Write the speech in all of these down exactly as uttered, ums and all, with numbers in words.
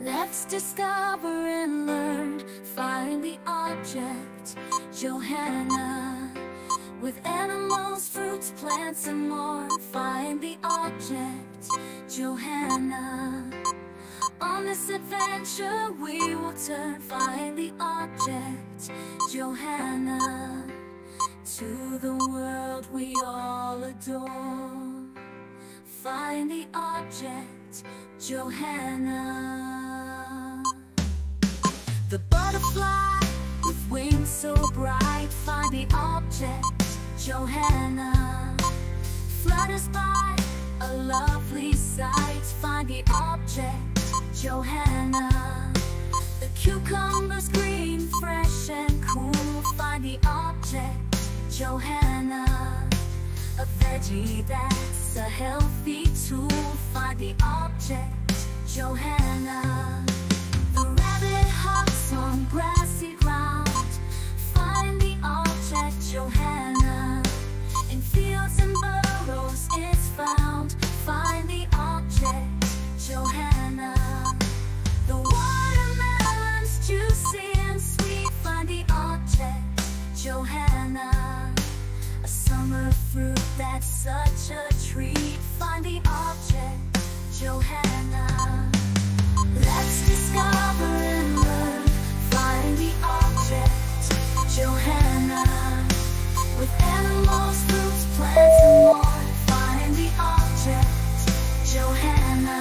Let's discover and learn. Find the object, Johanna. With animals, fruits, plants, and more. Find the object, Johanna. On this adventure we will turn. Find the object, Johanna. To the world we all adore. Find the object, Johanna. The butterfly with wings so bright. Find the object, Johanna. Flutters by, a lovely sight. Find the object, Johanna. The cucumber's green, fresh and cool. Find the object, Johanna. A veggie that's a healthy tool. Find the object, Johanna. The rabbit hops on grassy ground. Find the object, Johanna. In fields and burrows it's found. Find the object, Johanna. The watermelon's juicy and sweet. Find the object, Johanna. A summer fruit that's such a treat. Find the object, Johanna. Let's discover and learn. Find the object, Johanna. With animals, fruits, plants, and more. Find the object, Johanna.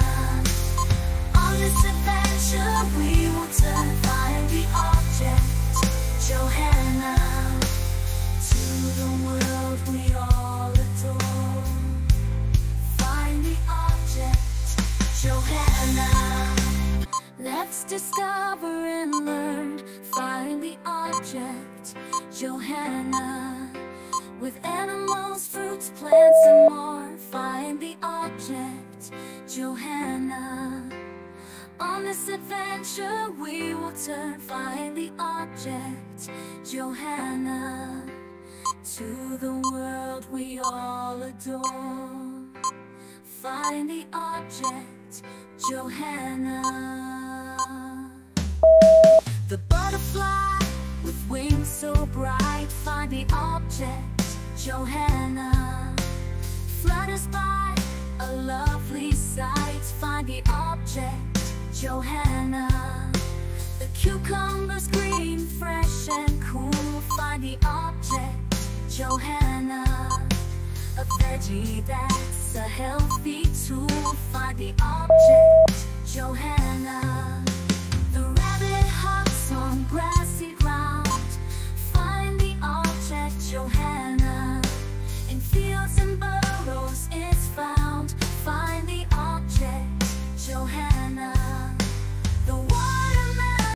On this adventure we will turn. Find the object, Johanna. To the world we all adore. Find the object, Johanna. Let's discover and learn. Find the object, Johanna. With animals, fruits, plants, and more. Find the object, Johanna. On this adventure we will turn. Find the object, Johanna. To the world we all adore. Find the object, Johanna. The butterfly with wings so bright. Find the object, Johanna. Flutters by, a lovely sight. Find the object, Johanna. The cucumber's green, fresh and cool. Find the object, Johanna. A veggie that's a healthy tool. Find the object, Johanna.